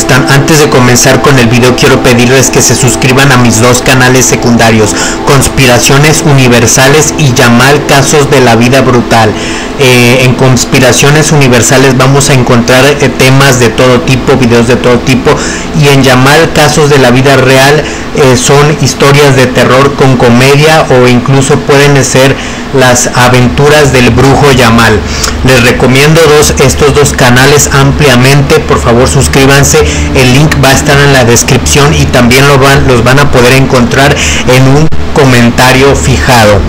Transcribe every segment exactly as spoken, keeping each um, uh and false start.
están? Antes de comenzar con el video quiero pedirles que se suscriban a mis dos canales secundarios, Conspiraciones Universales y Yamal Casos de la Vida Brutal. Eh, en Conspiraciones Universales vamos a encontrar eh, temas de todo tipo, videos de todo tipo, y en Yamal Casos de la Vida Real eh, son historias de terror con comedia o incluso pueden ser las aventuras del brujo Yamal. Les recomiendo dos, estos dos canales ampliamente, por favor suscríbanse, el link va a estar en la descripción y también lo van, los van a poder encontrar en un comentario fijado.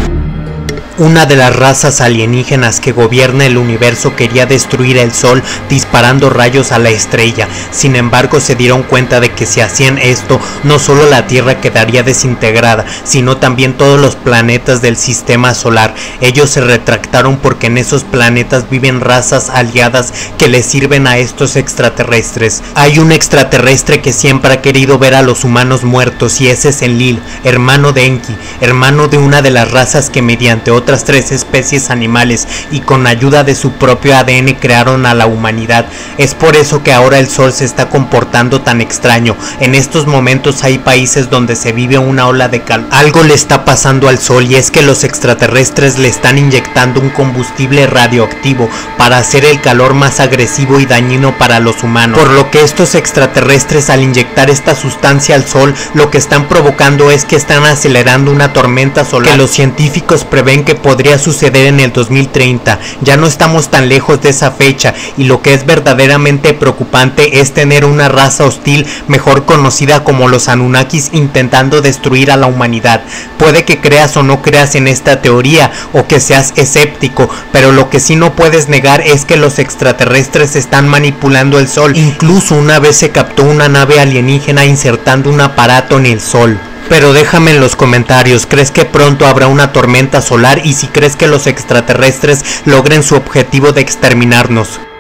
Una de las razas alienígenas que gobierna el universo quería destruir el sol disparando rayos a la estrella. Sin embargo, se dieron cuenta de que si hacían esto, no solo la Tierra quedaría desintegrada, sino también todos los planetas del sistema solar. Ellos se retractaron porque en esos planetas viven razas aliadas que les sirven a estos extraterrestres. Hay un extraterrestre que siempre ha querido ver a los humanos muertos, y ese es Enlil, hermano de Enki, hermano de una de las razas que mediante otras tres especies animales y con ayuda de su propio A D N crearon a la humanidad. Es por eso que ahora el sol se está comportando tan extraño. En estos momentos hay países donde se vive una ola de calor. Algo le está pasando al sol, y es que los extraterrestres le están inyectando un combustible radioactivo para hacer el calor más agresivo y dañino para los humanos. Por lo que estos extraterrestres, al inyectar esta sustancia al sol, lo que están provocando es que están acelerando una tormenta solar que los científicos prevén que podría suceder en el dos mil treinta. Ya no estamos tan lejos de esa fecha, y lo que es verdaderamente preocupante es tener una raza hostil mejor conocida como los Anunnakis intentando destruir a la humanidad. Puede que creas o no creas en esta teoría o que seas escéptico, pero lo que sí no puedes negar es que los extraterrestres están manipulando el sol. Incluso una vez se captó una nave alienígena insertando un aparato en el sol. Pero déjame en los comentarios, ¿crees que pronto habrá una tormenta solar? Y si crees que los extraterrestres logren su objetivo de exterminarnos.